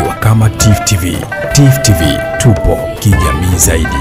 tukiwa kama TIFU TV. TIFU TV, tupo kijamii zaidi.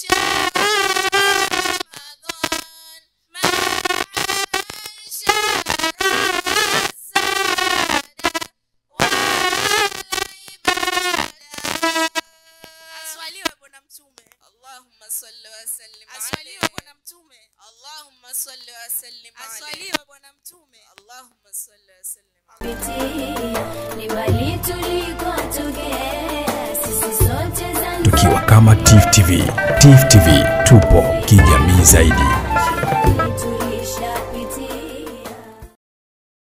اللهم صل وسلم عليه اللهم صل وسلم عليه اللهم صل وسلم عليه. Tukiwa kama TIFU TV, TIFU TV tupo kijamii zaidi.